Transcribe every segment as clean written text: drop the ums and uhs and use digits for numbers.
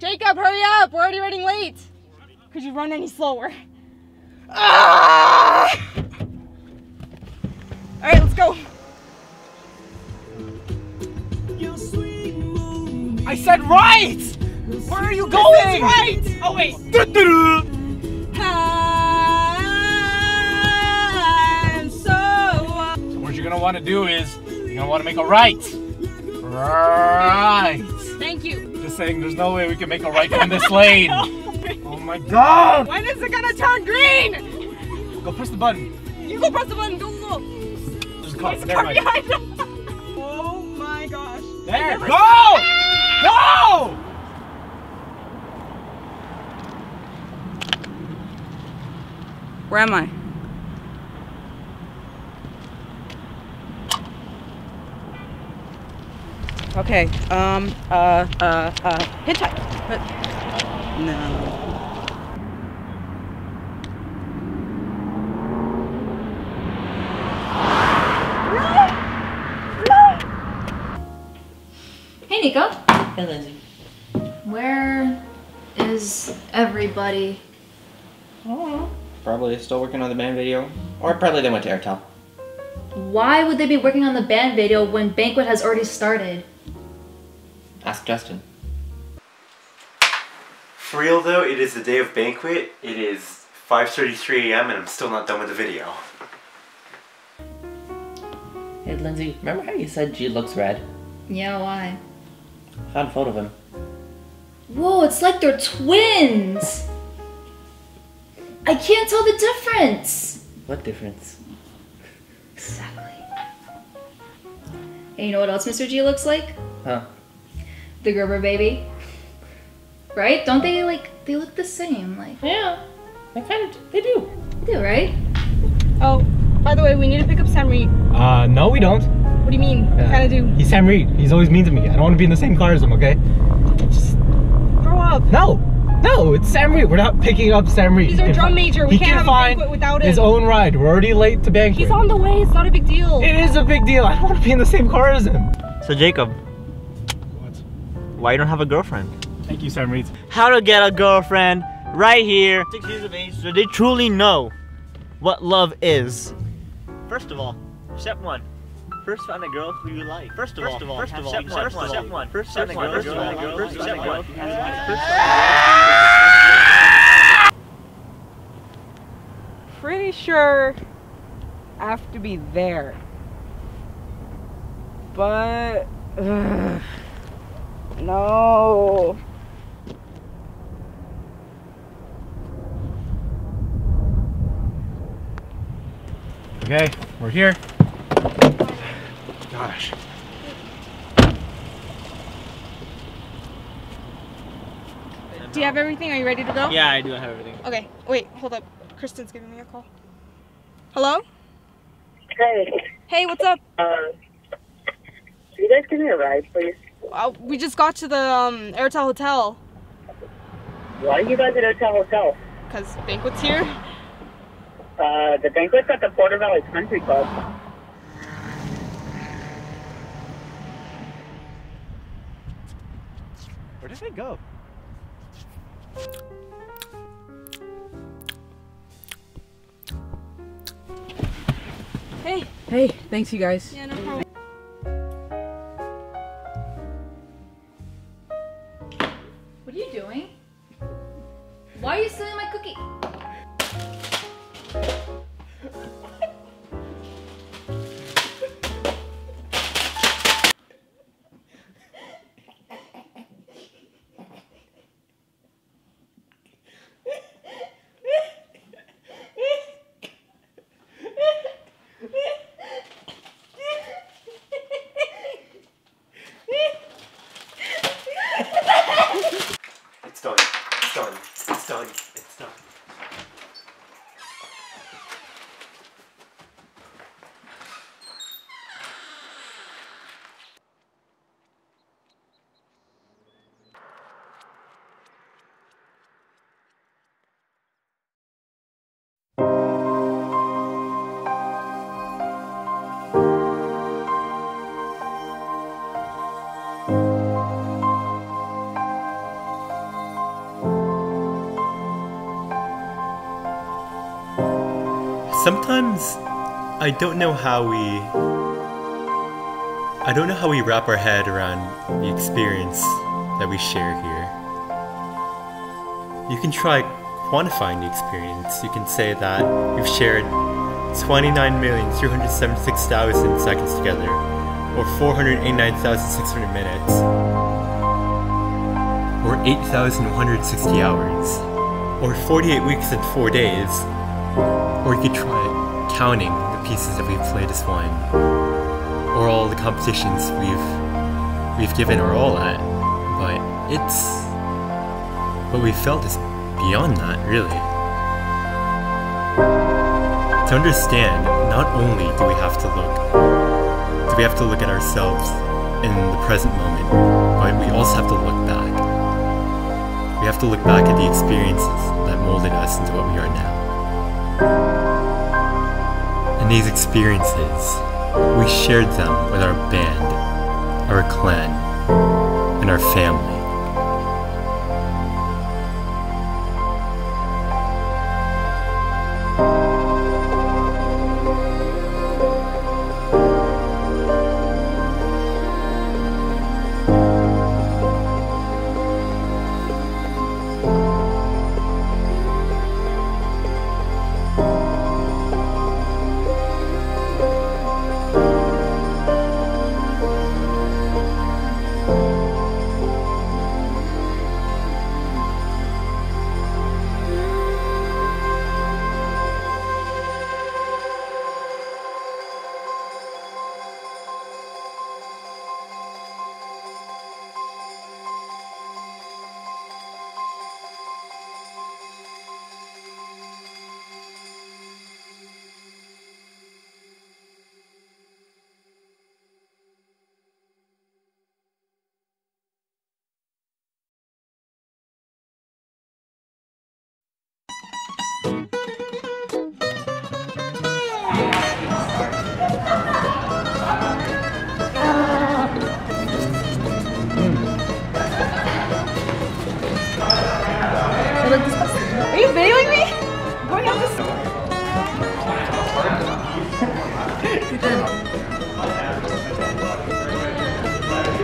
Jacob, hurry up! We're already running late! Could you run any slower? Ah! Alright, let's go! I said right! Where are you going? Right! Oh wait! So what you're gonna want to do is, you're gonna want to make a right! Right! Thank you! Just saying, there's no way we can make a right in this lane! Oh my god! When is it gonna turn green? Go press the button! You go press the button! Go! There's a car, never mind. Oh my gosh! There! Go! Go! Where am I? Okay, hitchhike. But no. Hey, Nico. Hey, Lindsay. Where is everybody? I don't know. Probably still working on the band video, or probably they went to Airtel. Why would they be working on the band video when Banquet has already started? Ask Justin. For real though, it is the day of Banquet. It is 5:33 AM and I'm still not done with the video. Hey, Lindsay, remember how you said G looks red? Yeah, why? I found a photo of him. Whoa, it's like they're twins! I can't tell the difference! What difference? Exactly. And you know what else Mr. G looks like? Huh? The Gerber baby. Right? Don't they, like, they look the same, like... Yeah, they kind of, they do. They do, right? Oh, by the way, we need to pick up Sam Reed. No we don't. What do you mean? We kind of do. He's Sam Reed. He's always mean to me. I don't want to be in the same car as him, okay? Just grow up. No! No! It's Sam Reed. We're not picking up Sam Reed. He's our drum major. We can't have a Banquet without him. His own ride. We're already late to Banquet. He's on the way. It's not a big deal. It is a big deal. I don't want to be in the same car as him. So Jacob. What? Why you don't have a girlfriend? Thank you, Sam Reed. How to get a girlfriend right here. 6 years of age, so they truly know what love is. First of all, step one. First find a girl who you like. First find a girl. Pretty sure I have to be there. But no. Okay, we're here. Gosh. Do you have everything? Are you ready to go? Yeah, I do have everything. Okay, wait, hold up. Kristen's giving me a call. Hello? Hey. Hey, what's up? You guys give me a ride, please? We just got to the Airtel Hotel. Why are you guys at Airtel Hotel? Because Banquet's here. The Banquet's at the Porter Valley Country Club. Where did they go? Hey. Hey, thanks you guys. Yeah, no problem. What are you doing? Why are you stealing my cookie? It's done. It's done. It's done. It's done. Sometimes I don't know how we wrap our head around the experience that we share here. You can try quantifying the experience. You can say that we've shared 29,376,000 seconds together, or 489,600 minutes, or 8,160 hours, or 48 weeks and 4 days, or you could try counting the pieces that we've played as one, or all the competitions we've given our all at, but it's... what we felt is beyond that, really. To understand, not only do we have to look at ourselves in the present moment, but we also have to look back. We have to look back at the experiences that molded us into what we are now. And these experiences, we shared them with our band, our clan, and our family.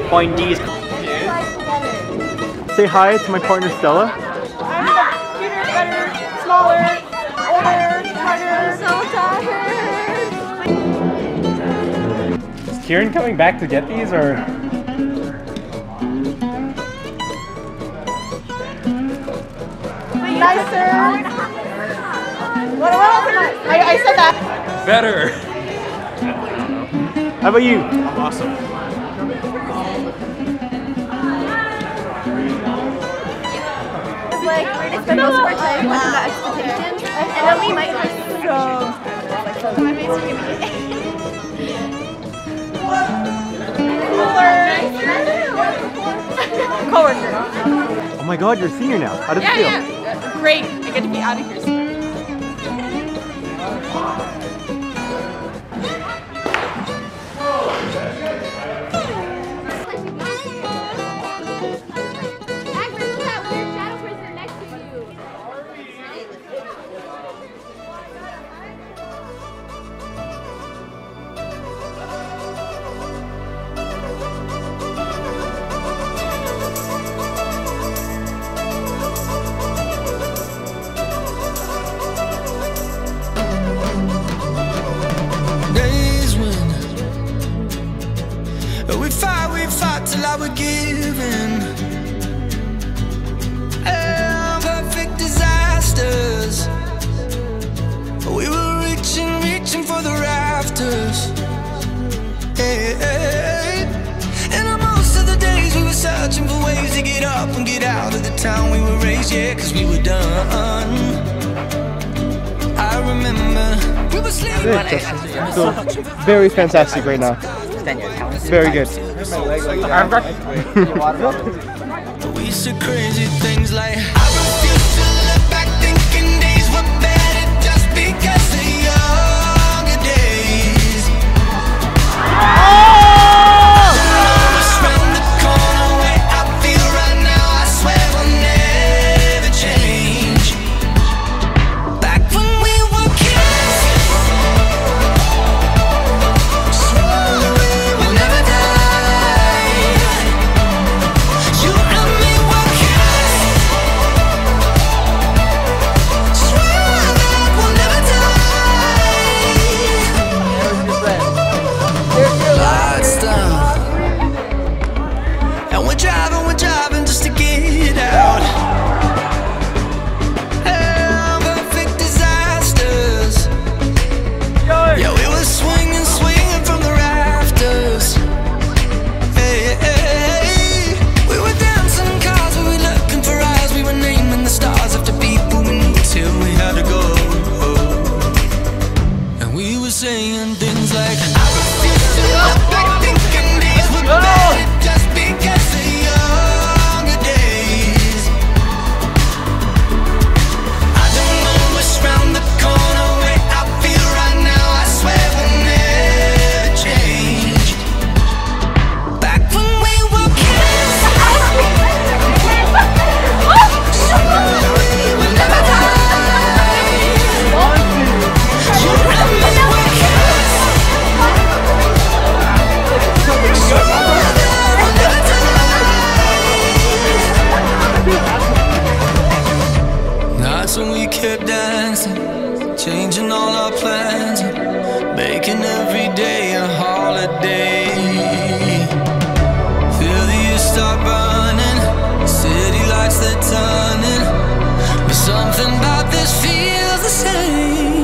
Pointies. Say hi to my partner Stella. I'm cuter, better, smaller, older, tighter, so tired. Is Kieran coming back to get these, or? Nicer. What else? I said that. Better. How about you? I'm awesome. Spend most of our time with the expectations, and then we might have so co-worker. Oh my god, you're a senior now. How does it feel? Yeah. Great. I get to be out of here soon. Very fantastic right now. Very good. We used to crazy things like I refuse to look back thinking days were better just because of younger days. Around the corner where I feel right now, I swear will never change. Back when we were kids. changing all our plans, making every day a holiday. Feel the years start burning, city lights they're turning, but something about this feels the same.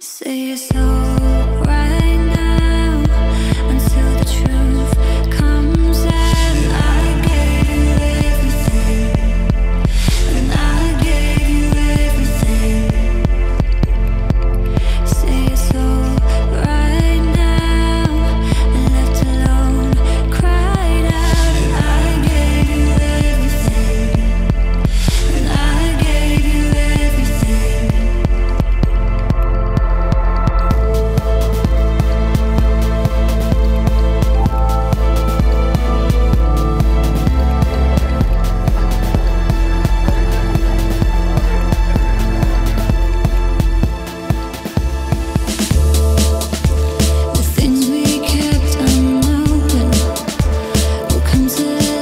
Say your soul right now until the truth comes out. I gave everything, and I gave you everything. Say your soul right now, and left alone, cried out. And I gave you everything, and I gave you everything. The things we kept unopened will come to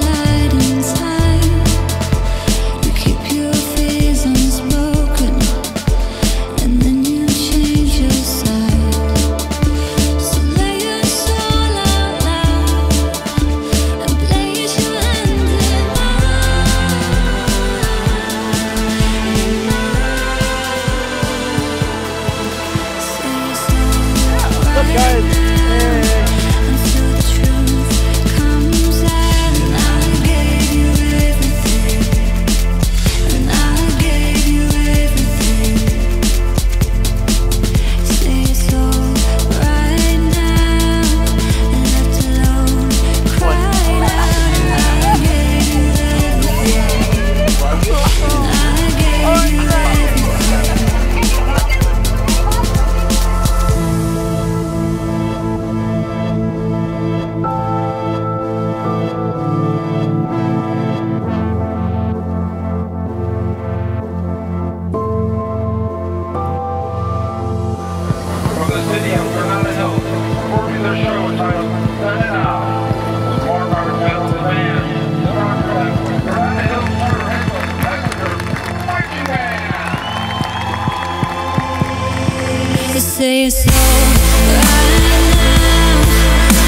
light in time. You keep your fears unspoken, and then you change your side. So lay your soul out loud and play it to end it all. Say your soul right now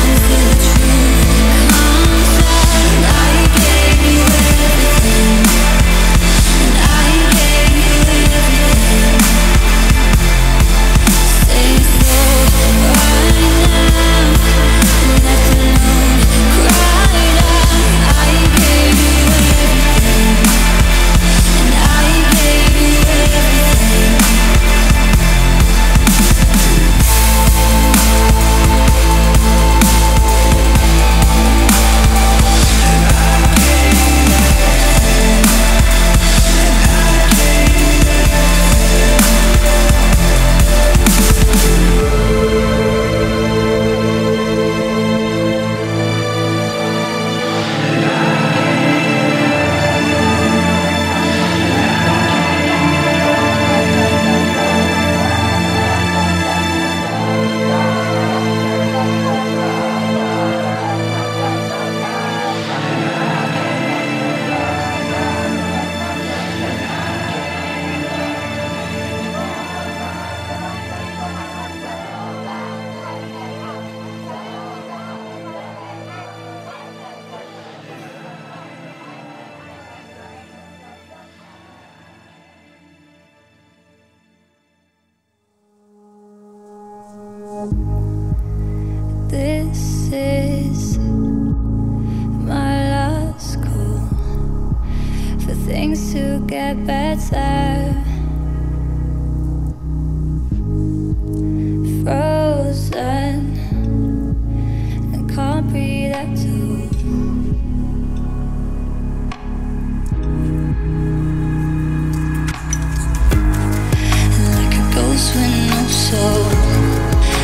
until the truth comes out. And I gave you everything, and I gave you everything. Say your soul right now, and left alone, cried out. And I gave you everything, and I gave you everything. From the city of Granada Hills, popular show titled Turn It Out was worn by the Bells and Bands. Granada Hills Motor Vehicles Passenger Marching Band. Say your soul right now until the truth comes out. And I gave you everything, and I gave you everything. Say your soul right now, and left alone, cried out. And I gave you everything, and I gave you everything. This is my last call for things to get better. Frozen and can't breathe at all. Like a ghost with no soul,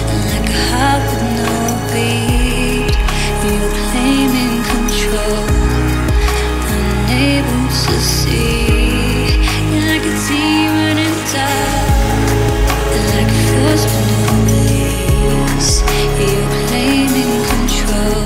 and like a heart with no beat. You're claiming control, unable to see. You're like a demon in doubt, and like a force with no beliefs. You're claiming control,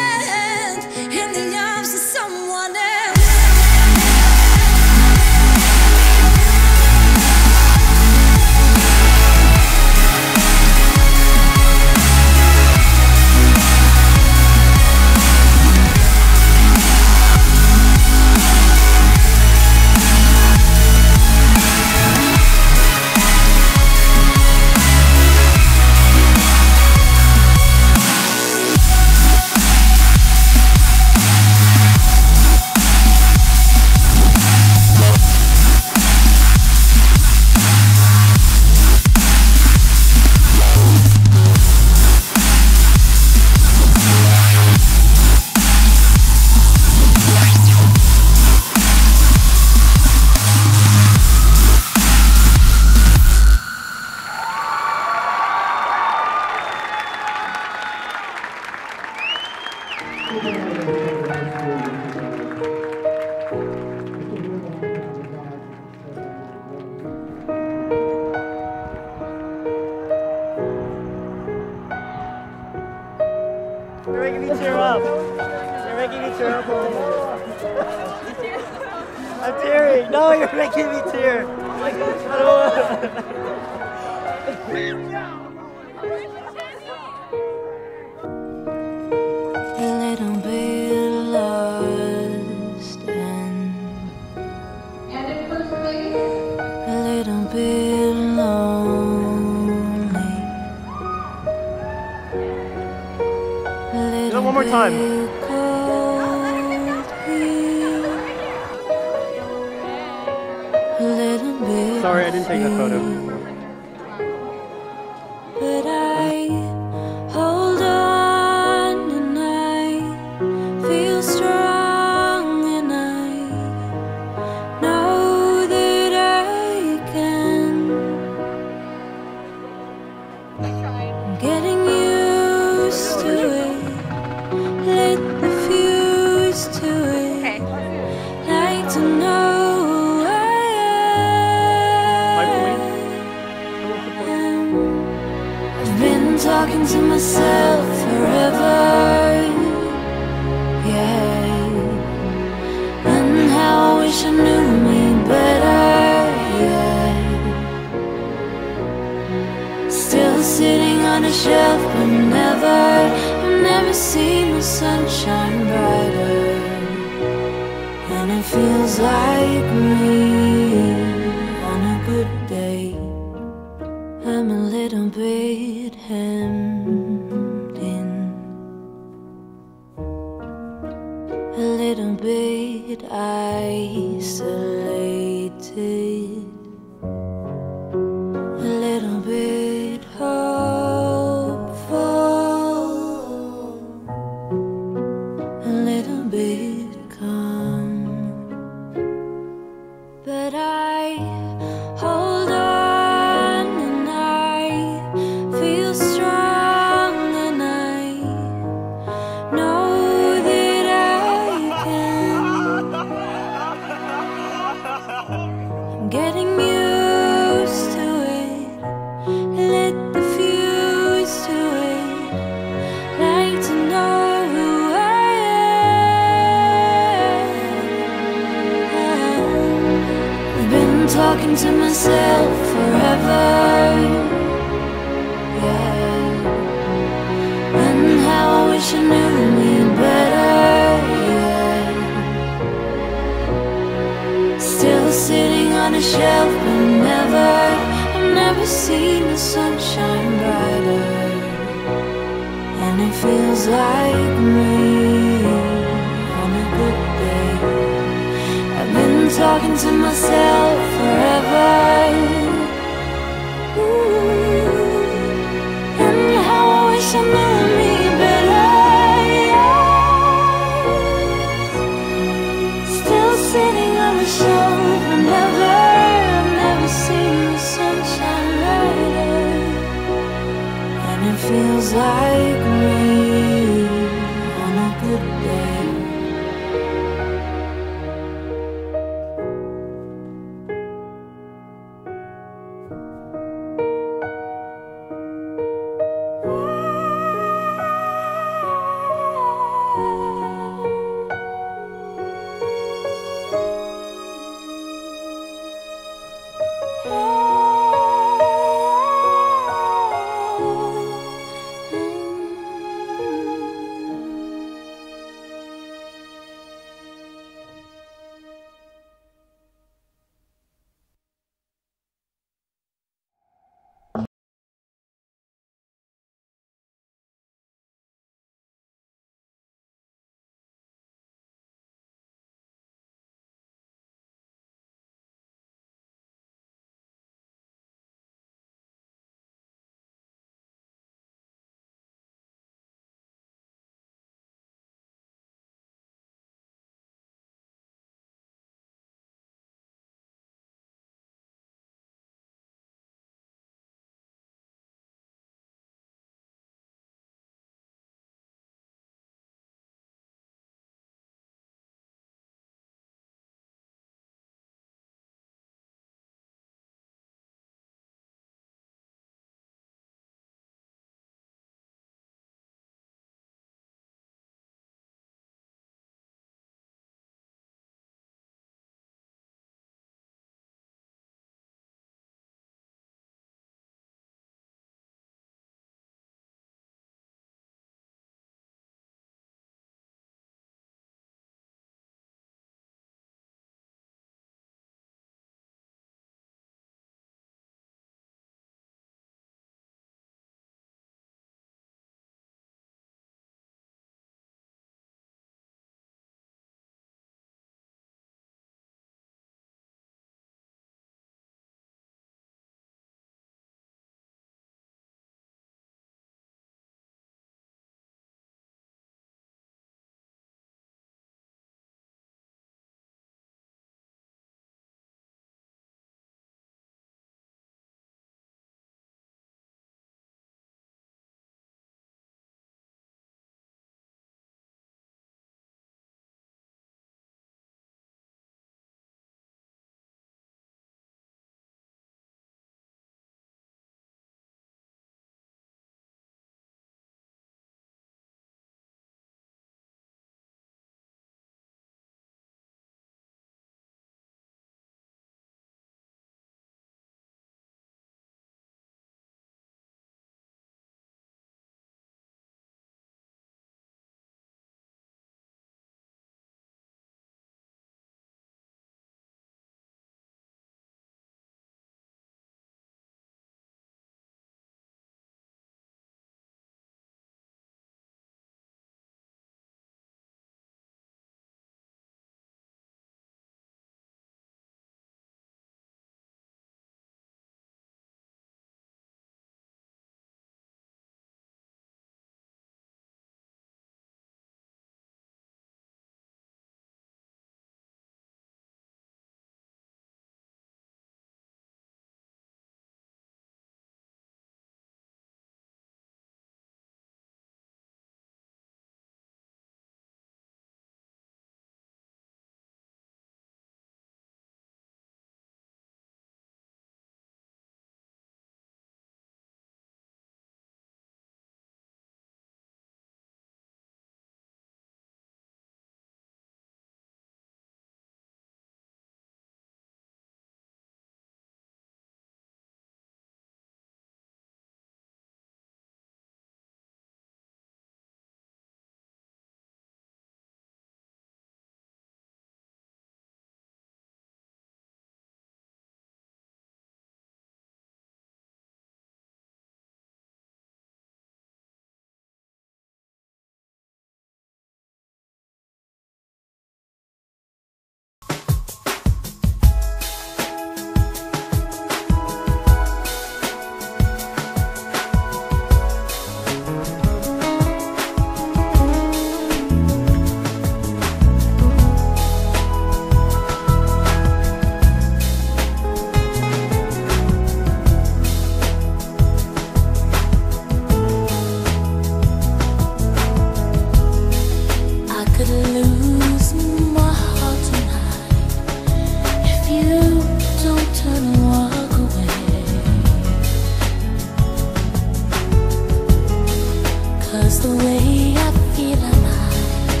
'Cause the way I feel I might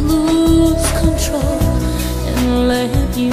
lose control and let you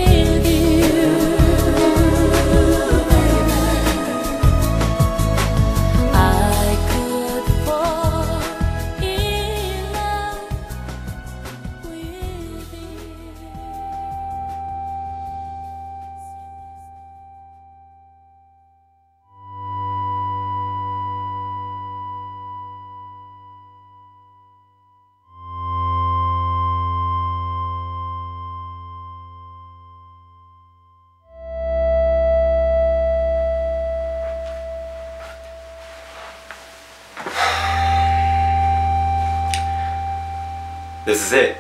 This is it.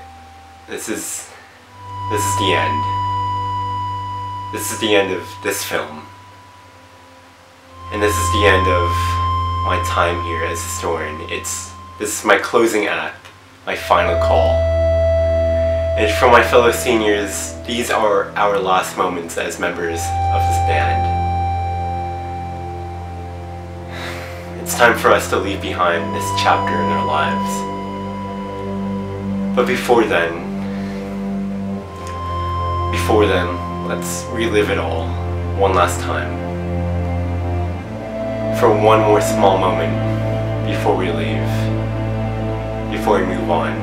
This is the end. This is the end of this film. And this is the end of my time here as a historian. This is my closing act, my final call. And for my fellow seniors, these are our last moments as members of this band. It's time for us to leave behind this chapter in our lives. But before then, let's relive it all one last time. For one more small moment before we leave, before we move on.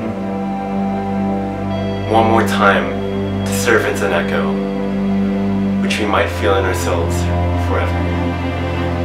One more time to serve as an echo, which we might feel in ourselves forever.